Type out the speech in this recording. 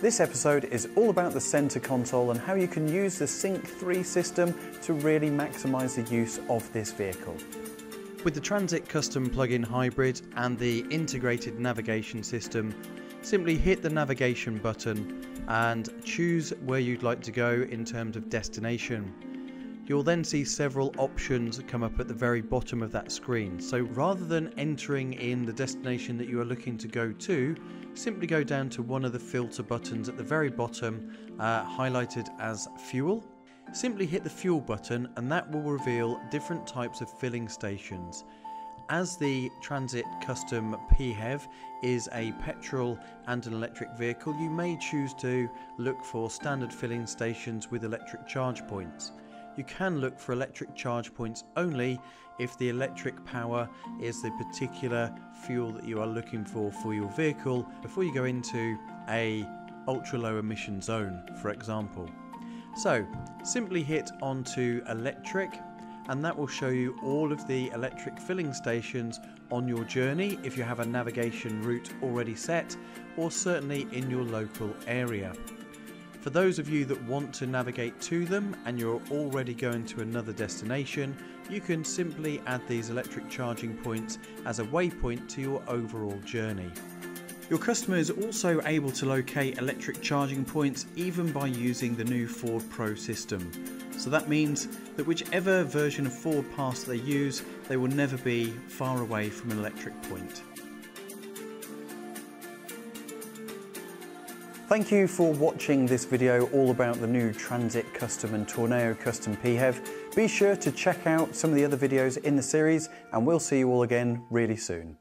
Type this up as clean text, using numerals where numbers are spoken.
This episode is all about the center console and how you can use the SYNC 3 system to really maximize the use of this vehicle. With the Transit Custom Plug-in Hybrid and the integrated navigation system, simply hit the navigation button and choose where you'd like to go in terms of destination. You'll then see several options come up at the very bottom of that screen. So rather than entering in the destination that you are looking to go to, simply go down to one of the filter buttons at the very bottom, highlighted as fuel. Simply hit the fuel button and that will reveal different types of filling stations. As the Transit Custom PHEV is a petrol and an electric vehicle, you may choose to look for standard filling stations with electric charge points. You can look for electric charge points only if the electric power is the particular fuel that you are looking for your vehicle before you go into a ultra low emission zone, for example. So simply hit onto electric and that will show you all of the electric filling stations on your journey if you have a navigation route already set, or certainly in your local area. For those of you that want to navigate to them and you're already going to another destination, you can simply add these electric charging points as a waypoint to your overall journey. Your customer is also able to locate electric charging points even by using the new Ford Pro system. So that means that whichever version of Ford Pass they use, they will never be far away from an electric point. Thank you for watching this video all about the new Transit Custom and Tourneo Custom PHEV. Be sure to check out some of the other videos in the series and we'll see you all again really soon.